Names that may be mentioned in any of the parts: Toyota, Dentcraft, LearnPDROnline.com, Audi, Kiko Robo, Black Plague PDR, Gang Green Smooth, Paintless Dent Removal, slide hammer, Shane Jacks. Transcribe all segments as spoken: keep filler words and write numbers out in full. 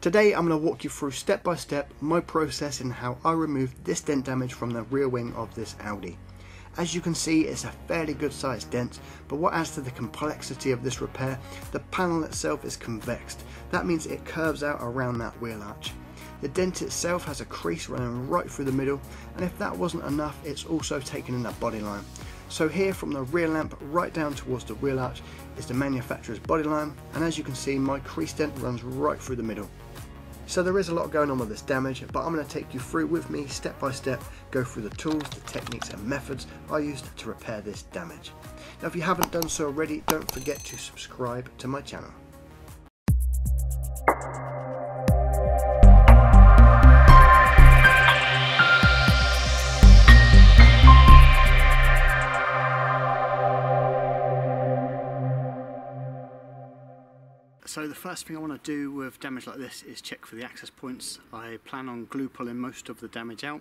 Today I'm going to walk you through step by step my process in how I removed this dent damage from the rear wing of this Audi. As you can see, it's a fairly good sized dent, but what adds to the complexity of this repair, the panel itself is convexed. That means it curves out around that wheel arch. The dent itself has a crease running right through the middle, and if that wasn't enough, it's also taken in the body line. So here from the rear lamp right down towards the wheel arch is the manufacturer's body line, and as you can see, my crease dent runs right through the middle. So there is a lot going on with this damage, but I'm going to take you through with me step by step, go through the tools, the techniques and methods I used to repair this damage. Now if you haven't done so already, don't forget to subscribe to my channel. So the first thing I want to do with damage like this is check for the access points. I plan on glue pulling most of the damage out,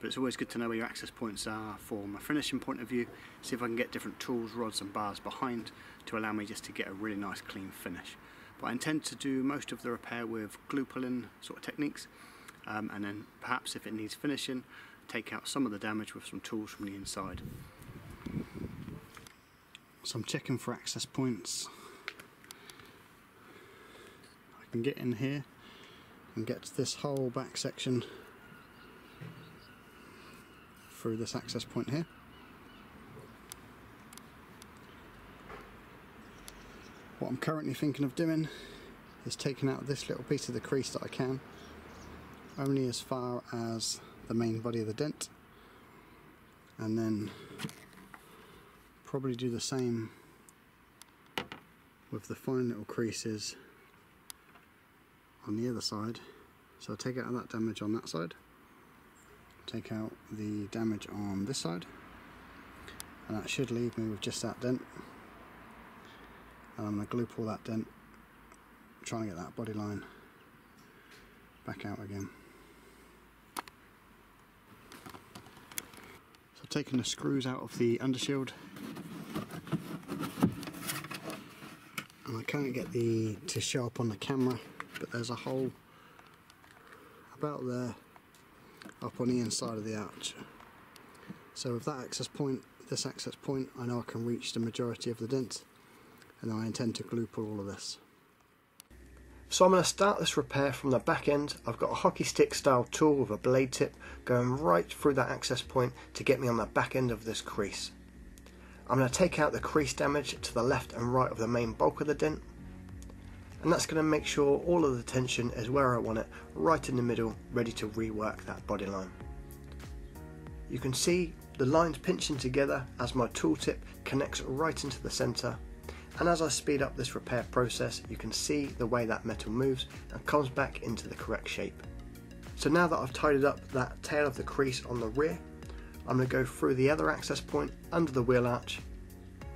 but it's always good to know where your access points are for my finishing point of view. See if I can get different tools, rods and bars behind to allow me just to get a really nice clean finish. But I intend to do most of the repair with glue pulling sort of techniques, um, and then perhaps if it needs finishing, take out some of the damage with some tools from the inside. So I'm checking for access points. Can get in here and get to this whole back section through this access point here. What I'm currently thinking of doing is taking out this little piece of the crease that I can, only as far as the main body of the dent, and then probably do the same with the fine little creases on the other side. So I'll take out that damage on that side, take out the damage on this side, and that should leave me with just that dent. And I'm going to glue pull that dent, trying to get that body line back out again. So I've taken the screws out of the undershield, and I can't get the to show up on the camera, but there's a hole about there up on the inside of the arch. So with that access point, this access point, I know I can reach the majority of the dent, and I intend to glue pull all of this. So I'm going to start this repair from the back end. I've got a hockey stick style tool with a blade tip going right through that access point to get me on the back end of this crease. I'm going to take out the crease damage to the left and right of the main bulk of the dent, and that's going to make sure all of the tension is where I want it, right in the middle, ready to rework that body line. You can see the lines pinching together as my tool tip connects right into the centre, and as I speed up this repair process, you can see the way that metal moves and comes back into the correct shape. So now that I've tidied up that tail of the crease on the rear, I'm going to go through the other access point under the wheel arch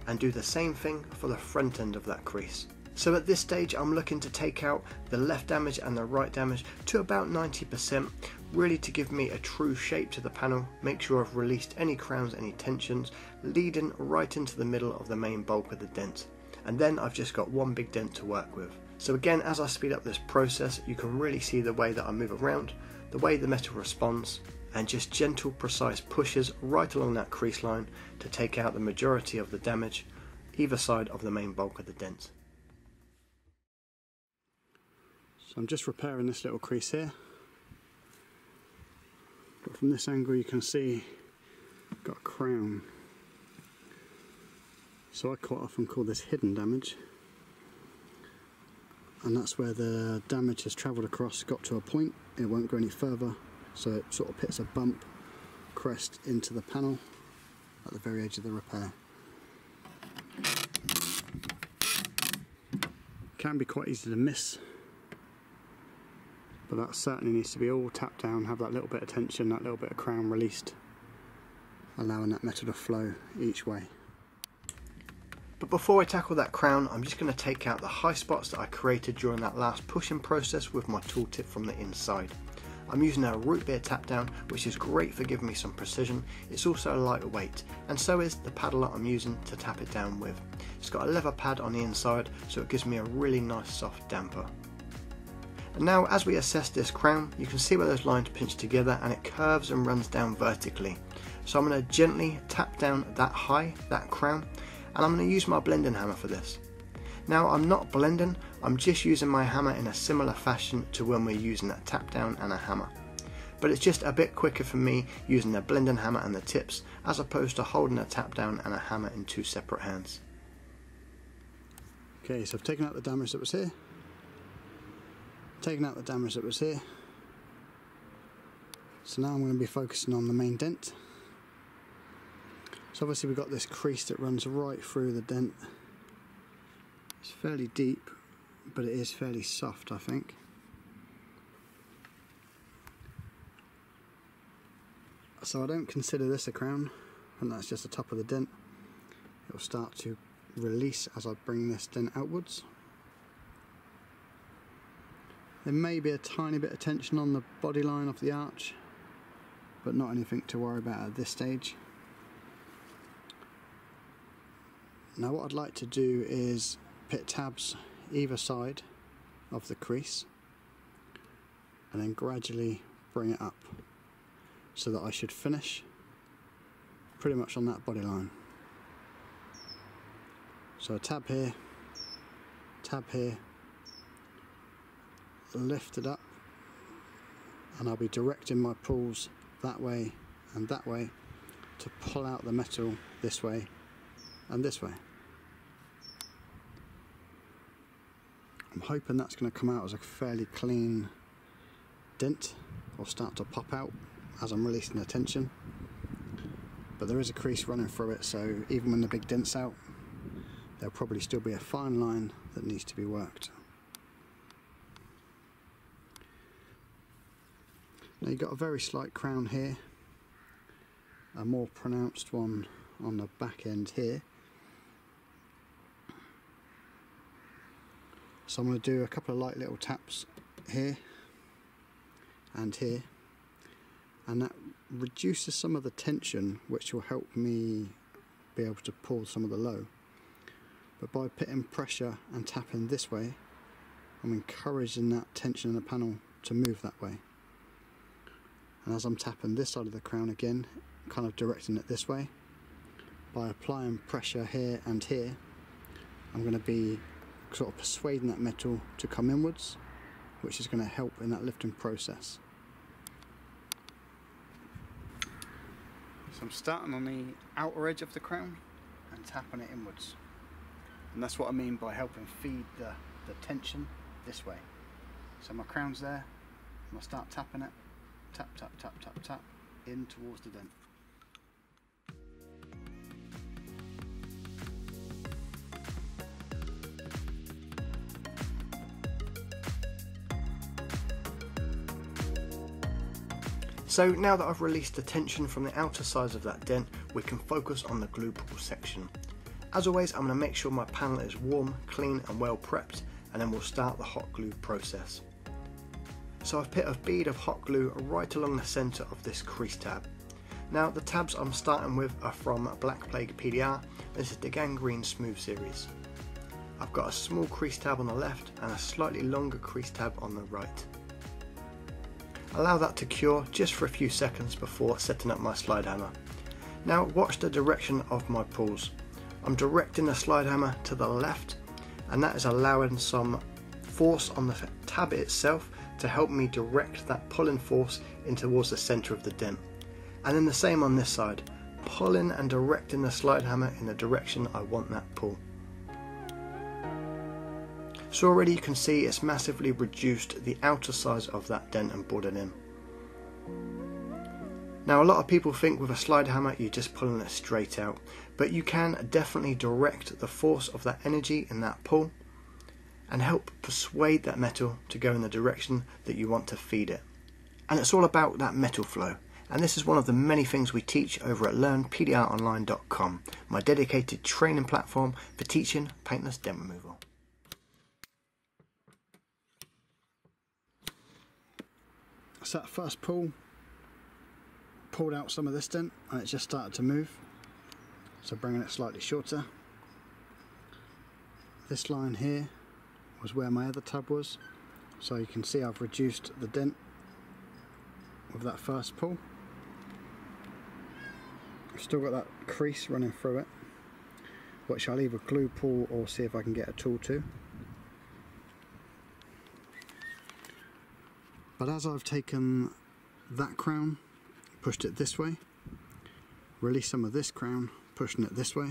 and do the same thing for the front end of that crease. So at this stage I'm looking to take out the left damage and the right damage to about ninety percent, really to give me a true shape to the panel, make sure I've released any crowns, any tensions, leading right into the middle of the main bulk of the dent. And then I've just got one big dent to work with. So again, as I speed up this process, you can really see the way that I move around, the way the metal responds, and just gentle, precise pushes right along that crease line to take out the majority of the damage, either side of the main bulk of the dent. I'm just repairing this little crease here, but from this angle you can see I've got a crown. So I quite often call this hidden damage, and that's where the damage has travelled across, got to a point, it won't go any further, so it sort of puts a bump crest into the panel at the very edge of the repair. Can be quite easy to miss, but that certainly needs to be all tapped down, have that little bit of tension, that little bit of crown released, allowing that metal to flow each way. But before I tackle that crown, I'm just going to take out the high spots that I created during that last pushing process with my tool tip from the inside. I'm using a root beer tap down, which is great for giving me some precision. It's also lightweight, and so is the paddler I'm using to tap it down with. It's got a leather pad on the inside, so it gives me a really nice soft damper. And now as we assess this crown, you can see where those lines pinch together and it curves and runs down vertically. So I'm going to gently tap down that high, that crown, and I'm going to use my blending hammer for this. Now I'm not blending, I'm just using my hammer in a similar fashion to when we're using a tap down and a hammer. But it's just a bit quicker for me using the blending hammer and the tips as opposed to holding a tap down and a hammer in two separate hands. Okay, so I've taken out the damage that was here, taken out the damage that was here, so now I'm going to be focusing on the main dent. So obviously we've got this crease that runs right through the dent. It's fairly deep, but it is fairly soft, I think. So I don't consider this a crown, and that's just the top of the dent. It'll start to release as I bring this dent outwards. There may be a tiny bit of tension on the body line of the arch, but not anything to worry about at this stage. Now what I'd like to do is pit tabs either side of the crease and then gradually bring it up, so that I should finish pretty much on that body line. So a tab here, tab here, lift it up, and I'll be directing my pulls that way and that way to pull out the metal this way and this way. I'm hoping that's going to come out as a fairly clean dent or start to pop out as I'm releasing the tension, but there is a crease running through it, so even when the big dent's out, there'll probably still be a fine line that needs to be worked. Now you've got a very slight crown here, a more pronounced one on the back end here. So I'm going to do a couple of light little taps here and here, and that reduces some of the tension, which will help me be able to pull some of the low. But by putting pressure and tapping this way, I'm encouraging that tension in the panel to move that way. And as I'm tapping this side of the crown again, kind of directing it this way, by applying pressure here and here, I'm going to be sort of persuading that metal to come inwards, which is going to help in that lifting process. So I'm starting on the outer edge of the crown and tapping it inwards. And that's what I mean by helping feed the, the tension this way. So my crown's there, and I'll start tapping it. Tap, tap, tap, tap, tap, in towards the dent. So now that I've released the tension from the outer sides of that dent, we can focus on the glue pool section. As always, I'm going to make sure my panel is warm, clean and well prepped, and then we'll start the hot glue process. So I've put a bead of hot glue right along the centre of this crease tab. Now the tabs I'm starting with are from Black Plague P D R, this is the Gang Green Smooth series. I've got a small crease tab on the left and a slightly longer crease tab on the right. Allow that to cure just for a few seconds before setting up my slide hammer. Now watch the direction of my pulls. I'm directing the slide hammer to the left, and that is allowing some force on the tab itself to help me direct that pulling force in towards the centre of the dent. And then the same on this side, pulling and directing the slide hammer in the direction I want that pull. So already you can see it's massively reduced the outer size of that dent and bored it in. Now a lot of people think with a slide hammer you're just pulling it straight out, but you can definitely direct the force of that energy in that pull and help persuade that metal to go in the direction that you want to feed it. And it's all about that metal flow, and this is one of the many things we teach over at Learn P D R Online dot com, my dedicated training platform for teaching paintless dent removal. So that first pull, pulled out some of this dent and it just started to move, so bringing it slightly shorter. This line here was where my other tab was, So you can see I've reduced the dent with that first pull. I've still got that crease running through it, which I'll either glue pull or see if I can get a tool to. But as I've taken that crown, pushed it this way, release some of this crown, pushing it this way,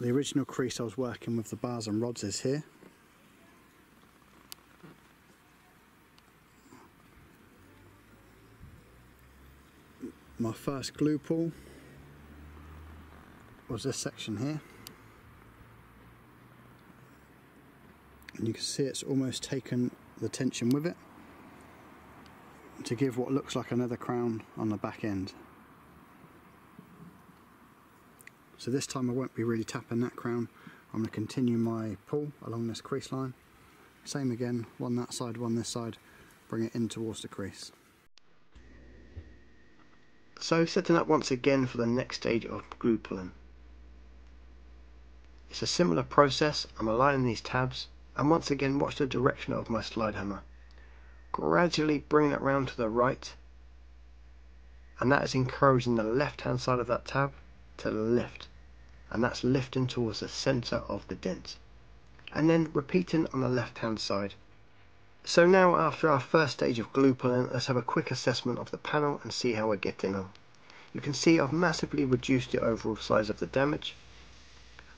the original crease I was working with the bars and rods is here. My first glue pull was this section here. And you can see it's almost taken the tension with it to give what looks like another crown on the back end. So this time I won't be really tapping that crown. I'm going to continue my pull along this crease line. Same again, one that side, one this side, bring it in towards the crease. So setting up once again for the next stage of glue pulling. It's a similar process. I'm aligning these tabs and once again watch the direction of my slide hammer. Gradually bring that round to the right, and that is encouraging the left hand side of that tab to lift, and that's lifting towards the centre of the dent, and then repeating on the left hand side. So now after our first stage of glue pulling, let's have a quick assessment of the panel and see how we're getting on. You can see I've massively reduced the overall size of the damage,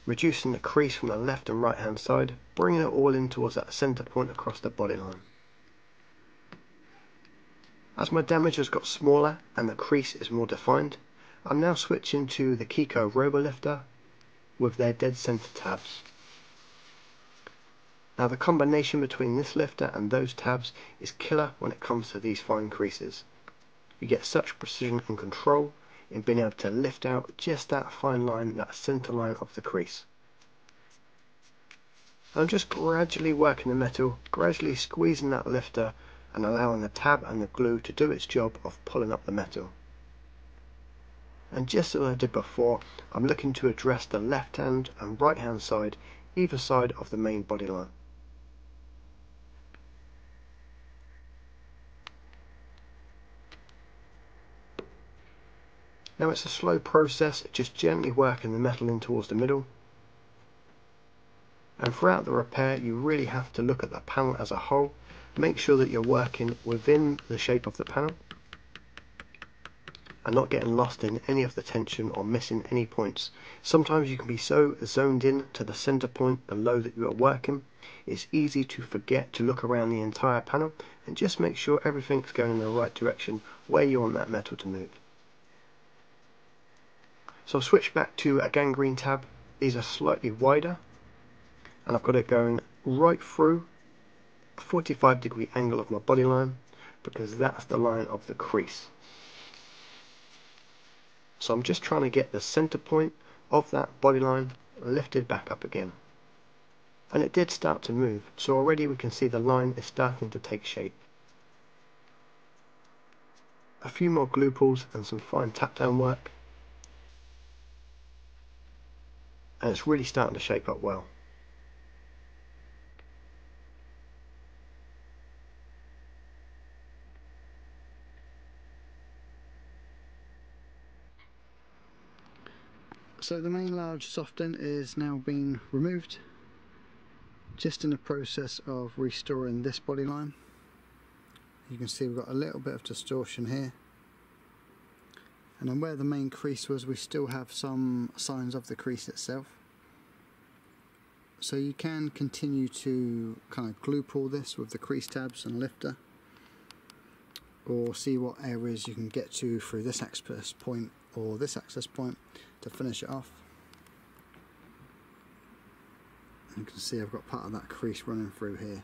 reducing the crease from the left and right hand side, bringing it all in towards that centre point across the body line. As my damage has got smaller and the crease is more defined, I'm now switching to the Kiko Robo lifter with their dead centre tabs. Now the combination between this lifter and those tabs is killer when it comes to these fine creases. You get such precision and control in being able to lift out just that fine line, that centre line of the crease. I'm just gradually working the metal, gradually squeezing that lifter and allowing the tab and the glue to do its job of pulling up the metal. And just as I did before, I'm looking to address the left hand and right hand side, either side of the main body line. Now it's a slow process, just gently working the metal in towards the middle. And throughout the repair, you really have to look at the panel as a whole. Make sure that you're working within the shape of the panel and not getting lost in any of the tension or missing any points. Sometimes you can be so zoned in to the center point, the low that you are working, it's easy to forget to look around the entire panel and just make sure everything's going in the right direction where you want that metal to move. So I'll switch back to a Gang Green tab. These are slightly wider and I've got it going right through a forty-five degree angle of my body line because that's the line of the crease. So I'm just trying to get the center point of that body line lifted back up again. And it did start to move, so already we can see the line is starting to take shape. A few more glue pulls and some fine tap down work. And it's really starting to shape up well. So the main large soft dent is now being removed, just in the process of restoring this body line. You can see we've got a little bit of distortion here, and then where the main crease was, we still have some signs of the crease itself. So you can continue to kind of glue pull this with the crease tabs and lifter, or see what areas you can get to through this access point or this access point to finish it off. You can see I've got part of that crease running through here.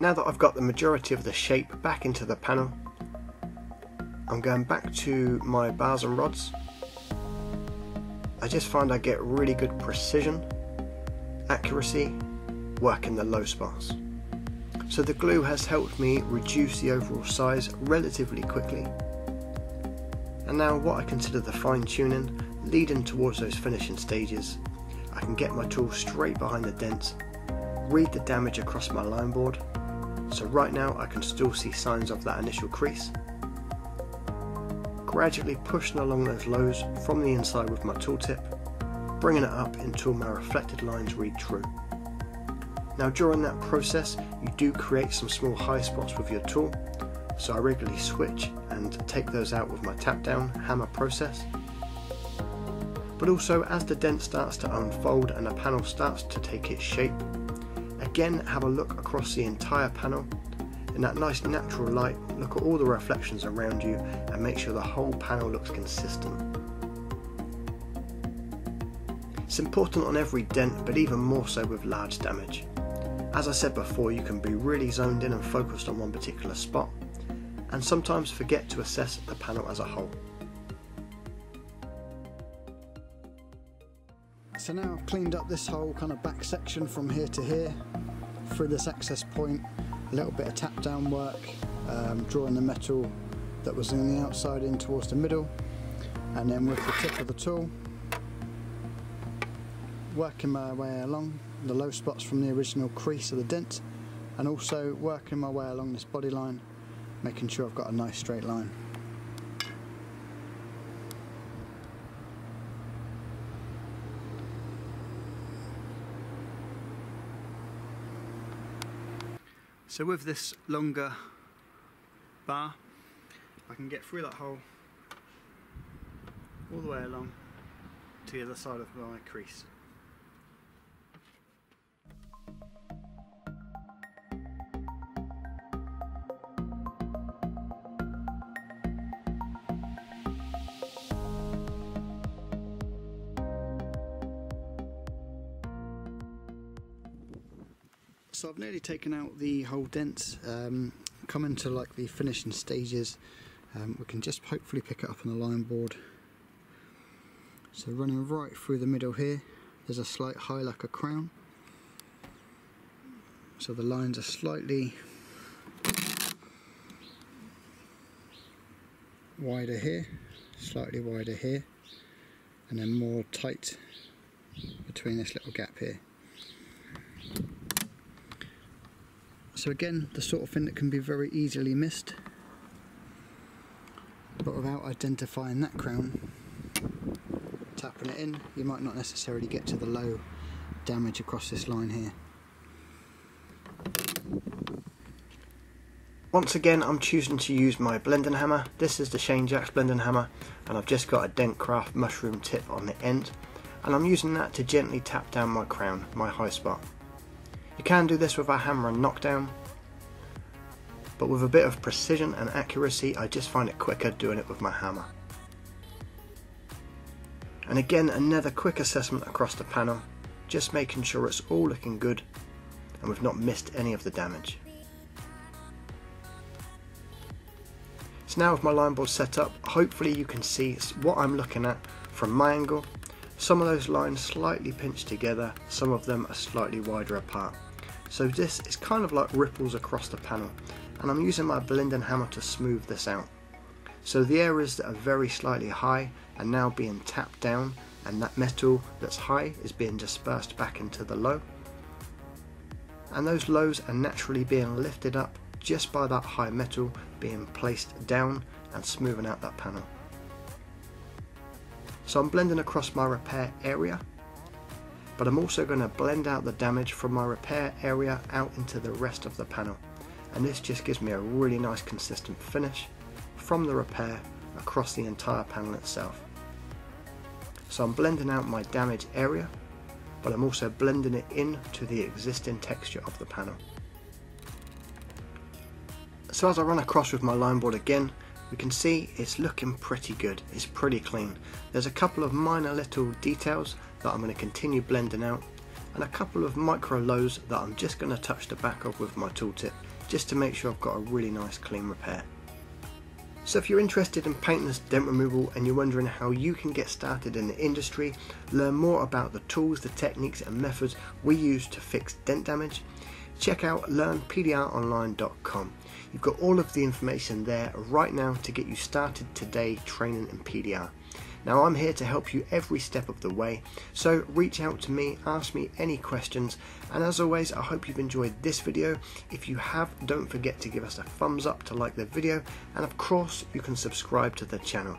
Now that I've got the majority of the shape back into the panel, I'm going back to my bars and rods. I just find I get really good precision, accuracy, working the low spots. So the glue has helped me reduce the overall size relatively quickly. And now what I consider the fine tuning, leading towards those finishing stages. I can get my tool straight behind the dent, read the damage across my line board, so right now I can still see signs of that initial crease. Gradually pushing along those lows from the inside with my tooltip, bringing it up until my reflected lines read true. Now during that process you do create some small high spots with your tool, so I regularly switch and take those out with my tap down hammer process. But also as the dent starts to unfold and the panel starts to take its shape, again have a look across the entire panel in that nice natural light, look at all the reflections around you and make sure the whole panel looks consistent. It's important on every dent, but even more so with large damage. As I said before, you can be really zoned in and focused on one particular spot, and sometimes forget to assess the panel as a whole. So now I've cleaned up this whole kind of back section from here to here, through this access point, a little bit of tap down work, um, drawing the metal that was on the outside in towards the middle, and then with the tip of the tool, working my way along the low spots from the original crease of the dent, and also working my way along this body line, making sure I've got a nice straight line. So with this longer bar, I can get through that hole all the way along to the other side of my crease. So I've nearly taken out the whole dent, um, coming to like the finishing stages. Um, we can just hopefully pick it up on the line board. So running right through the middle here, there's a slight high like a crown. So the lines are slightly wider here, slightly wider here, and then more tight between this little gap here. So again, the sort of thing that can be very easily missed, but without identifying that crown, tapping it in, you might not necessarily get to the low damage across this line here. Once again, I'm choosing to use my blending hammer. This is the Shane Jacks blending hammer, and I've just got a Dentcraft mushroom tip on the end, and I'm using that to gently tap down my crown, my high spot. You can do this with a hammer and knockdown, but with a bit of precision and accuracy I just find it quicker doing it with my hammer. And again, another quick assessment across the panel, just making sure it's all looking good and we've not missed any of the damage. So now with my line board set up, hopefully you can see what I'm looking at from my angle. Some of those lines slightly pinched together, some of them are slightly wider apart. So this is kind of like ripples across the panel, and I'm using my blending hammer to smooth this out. So the areas that are very slightly high are now being tapped down, and that metal that's high is being dispersed back into the low. And those lows are naturally being lifted up just by that high metal being placed down and smoothing out that panel. So I'm blending across my repair area, but I'm also going to blend out the damage from my repair area out into the rest of the panel. And this just gives me a really nice consistent finish from the repair across the entire panel itself. So I'm blending out my damage area, but I'm also blending it in to the existing texture of the panel. So as I run across with my line board again, we can see it's looking pretty good, it's pretty clean. There's a couple of minor little details that I'm going to continue blending out, and a couple of micro lows that I'm just going to touch the back of with my tooltip, just to make sure I've got a really nice clean repair. So if you're interested in paintless dent removal and you're wondering how you can get started in the industry, learn more about the tools, the techniques and methods we use to fix dent damage, check out Learn P D R Online dot com. You've got all of the information there right now to get you started today training in P D R. Now I'm here to help you every step of the way, so reach out to me, ask me any questions, and as always I hope you've enjoyed this video. If you have, don't forget to give us a thumbs up, to like the video, and of course you can subscribe to the channel.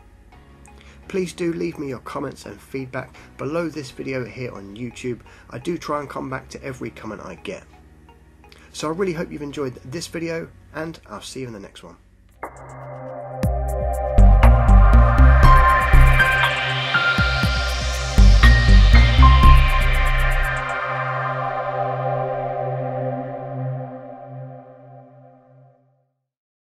Please do leave me your comments and feedback below this video here on YouTube. I do try and come back to every comment I get. So I really hope you've enjoyed this video, and I'll see you in the next one.